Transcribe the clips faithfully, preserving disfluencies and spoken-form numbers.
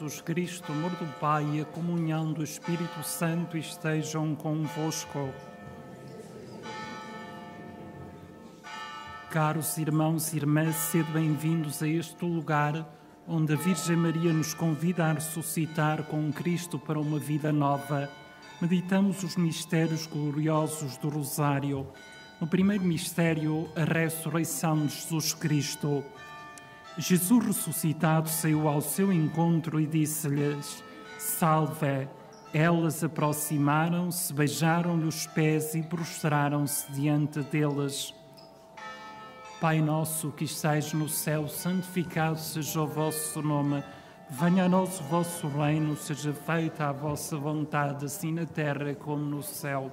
Jesus Cristo, amor do Pai, e a comunhão do Espírito Santo estejam convosco. Caros irmãos e irmãs, sede bem-vindos a este lugar onde a Virgem Maria nos convida a ressuscitar com Cristo para uma vida nova. Meditamos os mistérios gloriosos do Rosário. No primeiro mistério, a ressurreição de Jesus Cristo. Jesus ressuscitado saiu ao seu encontro e disse-lhes: Salve! Elas aproximaram-se, beijaram-lhe os pés e prostraram-se diante deles. Pai nosso que estais no céu, santificado seja o vosso nome. Venha a nós o vosso reino, seja feita a vossa vontade, assim na terra como no céu.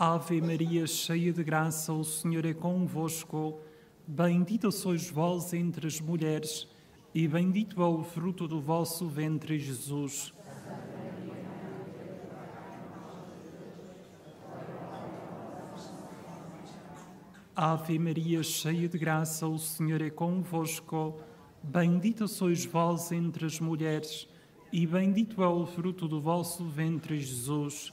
Ave Maria, cheia de graça, o Senhor é convosco. Bendita sois vós entre as mulheres, e bendito é o fruto do vosso ventre, Jesus. Ave Maria, cheia de graça, o Senhor é convosco. Bendita sois vós entre as mulheres, e bendito é o fruto do vosso ventre, Jesus.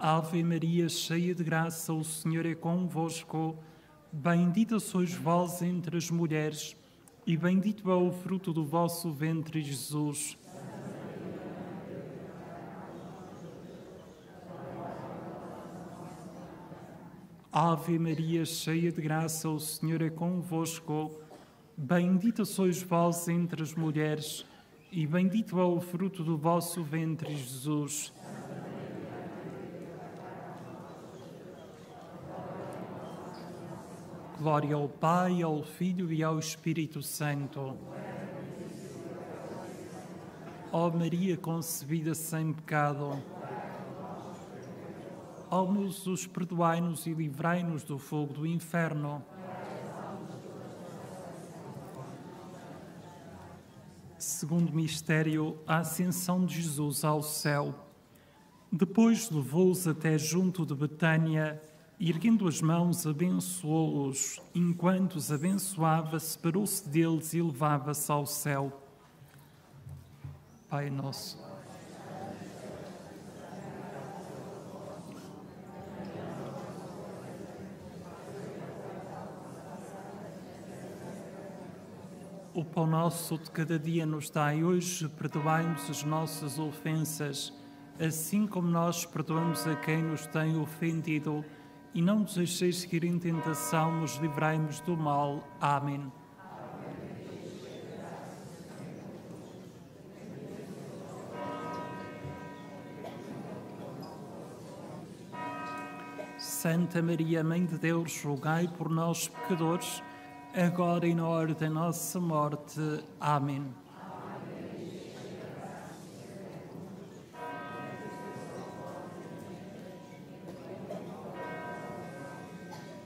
Ave Maria, cheia de graça, o Senhor é convosco. Bendita sois vós entre as mulheres, e bendito é o fruto do vosso ventre, Jesus. Ave Maria, cheia de graça, o Senhor é convosco. Bendita sois vós entre as mulheres, e bendito é o fruto do vosso ventre, Jesus. Glória ao Pai, ao Filho e ao Espírito Santo. Ó Maria concebida sem pecado, ó meu Jesus, perdoai-nos e livrai-nos do fogo do inferno. Segundo mistério, a ascensão de Jesus ao céu. Depois levou-os até junto de Betânia, e erguendo as mãos, abençoou-os. Enquanto os abençoava, separou-se deles e levava-se ao céu. Pai nosso. O pão nosso de cada dia nos dai hoje, perdoai-nos as nossas ofensas, assim como nós perdoamos a quem nos tem ofendido. E não nos deixeis cair em tentação, nos livrai-nos do mal. Amém. Santa Maria, Mãe de Deus, rogai por nós, pecadores, agora e na hora da nossa morte. Amém.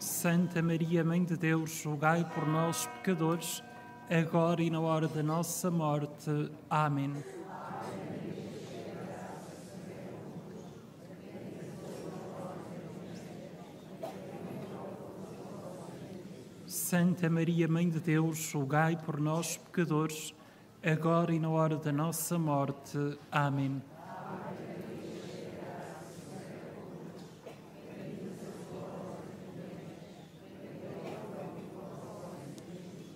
Santa Maria, Mãe de Deus, rogai por nós, pecadores, agora e na hora da nossa morte. Amém. Santa Maria, Mãe de Deus, rogai por nós, pecadores, agora e na hora da nossa morte. Amém.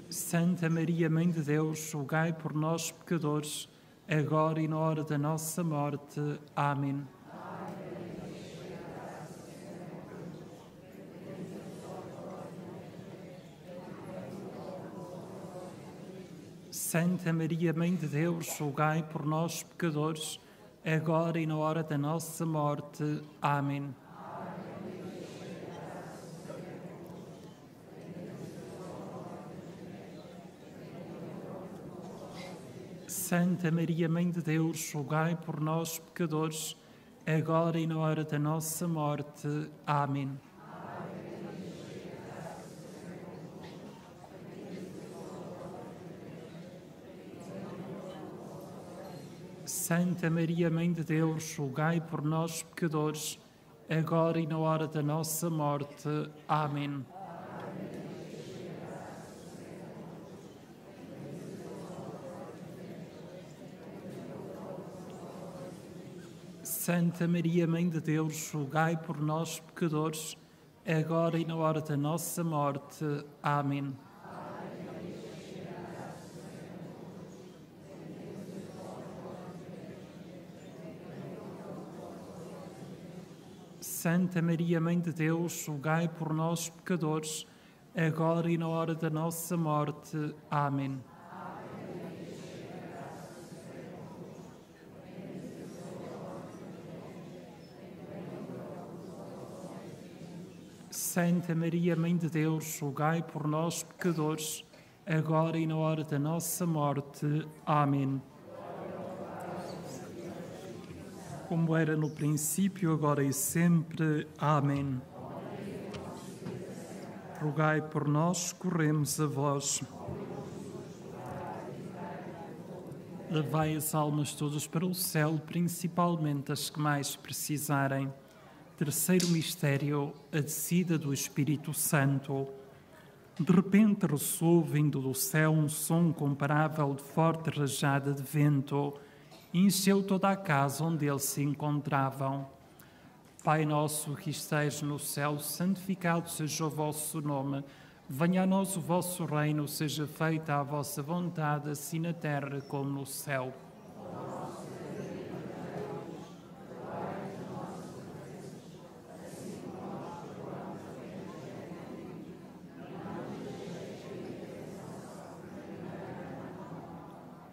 Santa Maria, Mãe de Deus, rogai por nós, pecadores, agora e na hora da nossa morte. Amém. Santa Maria, Mãe de Deus, rogai por nós, pecadores, agora e na hora da nossa morte. Amém. Santa Maria, Mãe de Deus, rogai por nós, pecadores, agora e na hora da nossa morte. Amém. Santa Maria, Mãe de Deus, rogai por nós, pecadores, agora e na hora da nossa morte. Amém. Santa Maria, Mãe de Deus, rogai por nós, pecadores, agora e na hora da nossa morte. Amém. Santa Maria, Mãe de Deus, rogai por nós, pecadores, agora e na hora da nossa morte. Amém. Santa Maria, Mãe de Deus, rogai por nós, pecadores, agora e na hora da nossa morte. Amém. Como era no princípio, agora e sempre. Amém. Rogai por nós, corremos a vós. Levai as almas todas para o céu, principalmente as que mais precisarem. Terceiro mistério, a descida do Espírito Santo. De repente ressoou vindo do céu um som comparável de forte rajada de vento e encheu toda a casa onde eles se encontravam. Pai nosso que estais no céu, santificado seja o vosso nome. Venha a nós o vosso reino, seja feita a vossa vontade, assim na terra como no céu.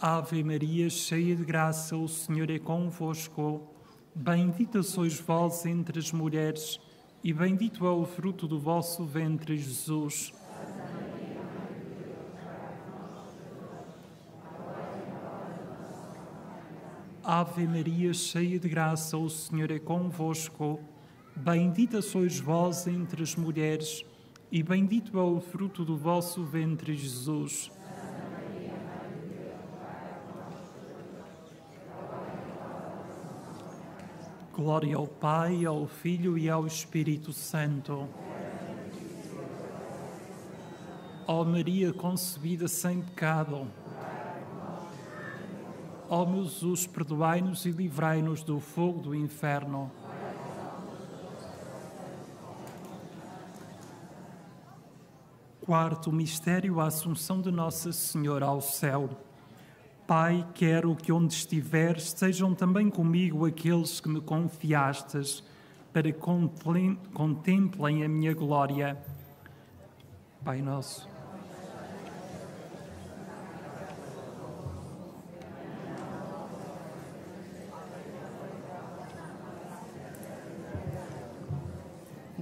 Ave Maria, cheia de graça, o Senhor é convosco. Bendita sois vós entre as mulheres, e bendito é o fruto do vosso ventre, Jesus. Ave Maria, cheia de graça, o Senhor é convosco. Bendita sois vós entre as mulheres, e bendito é o fruto do vosso ventre, Jesus. Glória ao Pai, ao Filho e ao Espírito Santo. Ó Maria concebida sem pecado, ó meu Jesus, perdoai-nos e livrai-nos do fogo do inferno. Quarto mistério, a Assunção de Nossa Senhora ao céu. Pai, quero que onde estiver sejam também comigo aqueles que me confiastes, para que contemplem a minha glória. Pai nosso.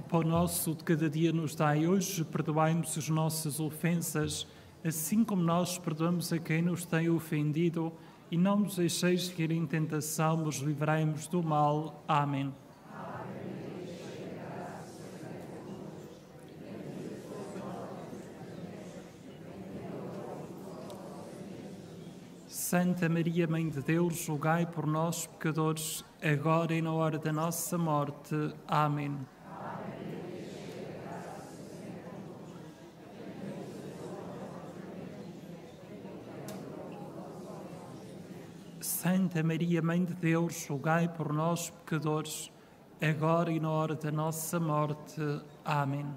Pão nosso de cada dia nos dai hoje, perdoai-nos as nossas ofensas, assim como nós perdoamos a quem nos tem ofendido, e não nos deixeis cair em tentação, mas livrai-nos do mal. Amém. Santa Maria, Mãe de Deus, rogai por nós, pecadores, agora e na hora da nossa morte. Amém. Santa Maria, Mãe de Deus, rogai por nós, pecadores, agora e na hora da nossa morte. Amém.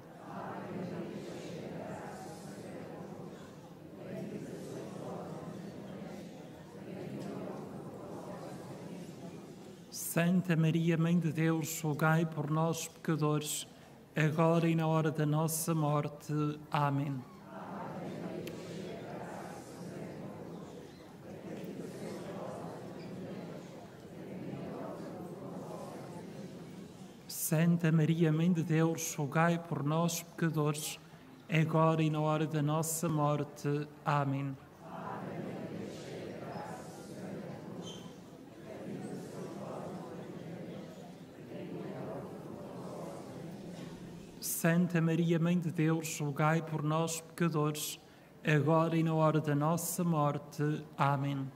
Santa Maria, Mãe de Deus, rogai por nós, pecadores, agora e na hora da nossa morte. Amém. Santa Maria, Mãe de Deus, rogai por nós, pecadores, agora e na hora da nossa morte. Amém. Santa Maria, Mãe de Deus, rogai por nós, pecadores, agora e na hora da nossa morte. Amém. Santa Maria, Mãe de Deus, rogai por nós, pecadores, agora e na hora da nossa morte. Amém.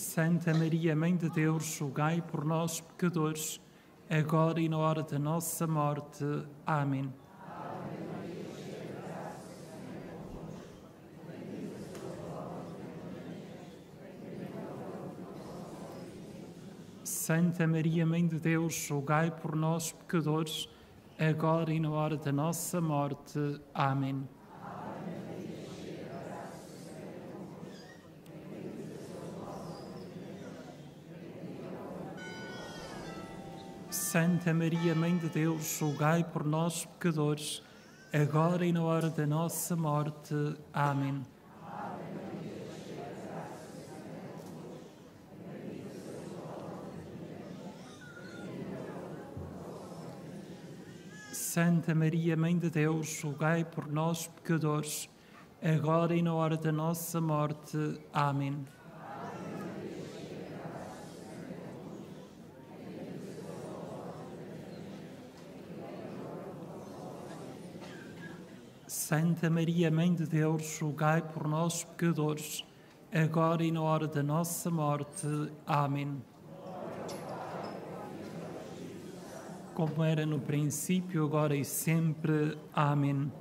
Santa Maria, Mãe de Deus, rogai por nós, pecadores, agora e na hora da nossa morte. Amém. Santa Maria, Mãe de Deus, rogai por nós, pecadores, agora e na hora da nossa morte. Amém. Santa Maria, Mãe de Deus, rogai por nós, pecadores, agora e na hora da nossa morte. Amém. Santa Maria, Mãe de Deus, rogai por nós, pecadores, agora e na hora da nossa morte. Amém. Como era no princípio, agora e sempre. Amém.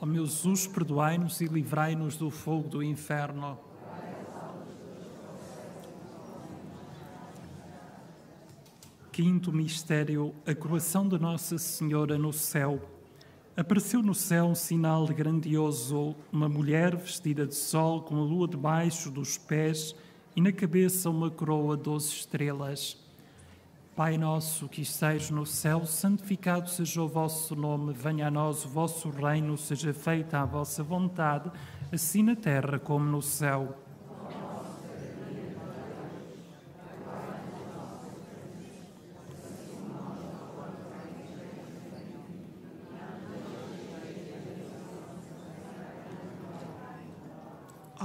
Ó meu Jesus, perdoai-nos e livrai-nos do fogo do inferno. Quinto mistério, a coroação de Nossa Senhora no céu. Apareceu no céu um sinal grandioso, uma mulher vestida de sol, com a lua debaixo dos pés e na cabeça uma coroa de doze estrelas. Pai nosso que estais no céu, santificado seja o vosso nome, venha a nós o vosso reino, seja feita a vossa vontade, assim na terra como no céu.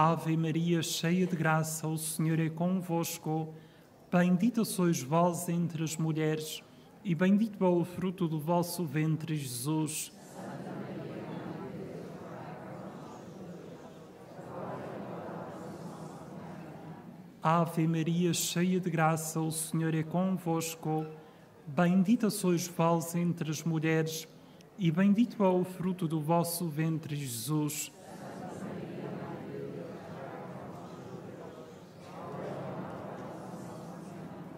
Ave Maria, cheia de graça, o Senhor é convosco. Bendita sois vós entre as mulheres, e bendito é o fruto do vosso ventre, Jesus. Ave Maria, cheia de graça, o Senhor é convosco. Bendita sois vós entre as mulheres, e bendito é o fruto do vosso ventre, Jesus. Ave Maria, cheia de graça, o Senhor é convosco. Bendita sois vós entre as mulheres, e bendito é o fruto do vosso ventre, Jesus.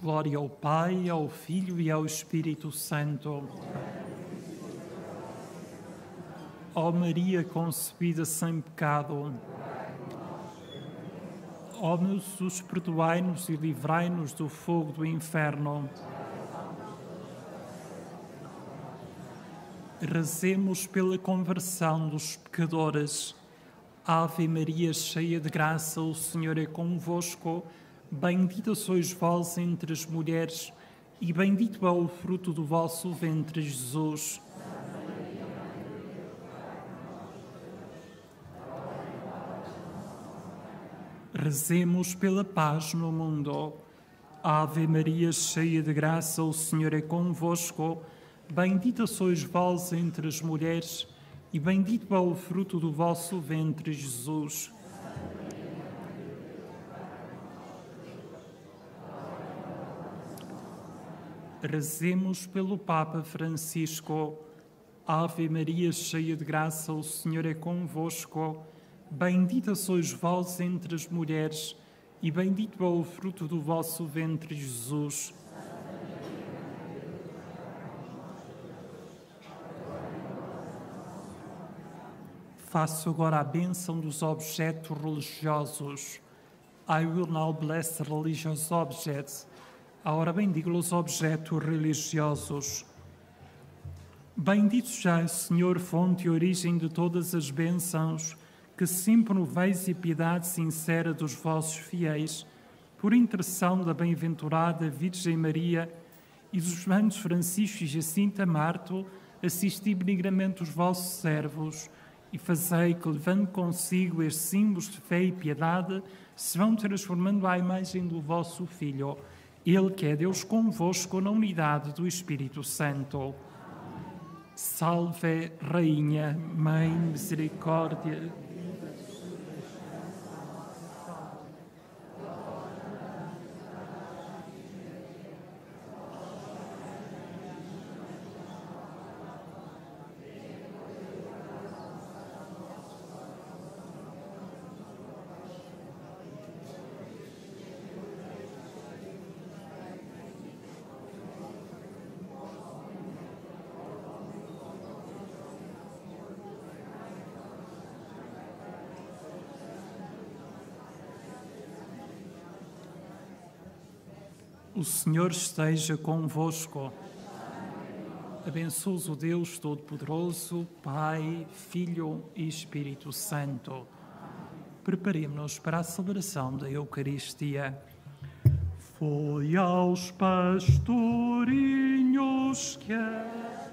Glória ao Pai, ao Filho e ao Espírito Santo. Ó Maria concebida sem pecado. Ó meu Jesus, perdoai-nos e livrai-nos do fogo do inferno. Rezemos pela conversão dos pecadores. Ave Maria, cheia de graça, o Senhor é convosco. Bendita sois vós entre as mulheres, e bendito é o fruto do vosso ventre, Jesus. Rezemos pela paz no mundo. Ave Maria, cheia de graça, o Senhor é convosco. Bendita sois vós entre as mulheres e bendito é o fruto do vosso ventre, Jesus. Rezemos pelo Papa Francisco. Ave Maria, cheia de graça, o Senhor é convosco. Bendita sois vós entre as mulheres e bendito é o fruto do vosso ventre, Jesus. Faço agora a bênção dos objetos religiosos. I will now bless the religious objects. Agora bendigo os objetos religiosos. Bendito já, Senhor, fonte e origem de todas as bênçãos, que sempre noveis e piedade sincera dos vossos fiéis, por intercessão da bem-aventurada Virgem Maria e dos irmãos Francisco e Jacinta Marto, assisti benignamente os vossos servos e fazei que, levando consigo estes símbolos de fé e piedade, se vão transformando à imagem do vosso Filho, Ele que é Deus convosco na unidade do Espírito Santo. Salve, Rainha, Mãe, Misericórdia, o Senhor esteja convosco. Abençoe o Deus Todo-Poderoso, Pai, Filho e Espírito Santo. Preparemos-nos para a celebração da Eucaristia. Foi aos pastorinhos que...